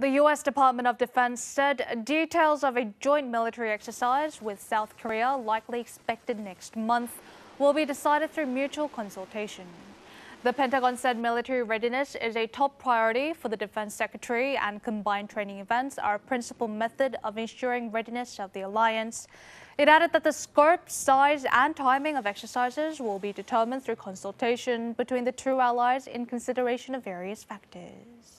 The U.S. Department of Defense said details of a joint military exercise with South Korea, likely expected next month, will be decided through mutual consultation. The Pentagon said military readiness is a top priority for the Defense Secretary, and combined training events are a principal method of ensuring readiness of the alliance. It added that the scope, size and timing of exercises will be determined through consultation between the two allies in consideration of various factors.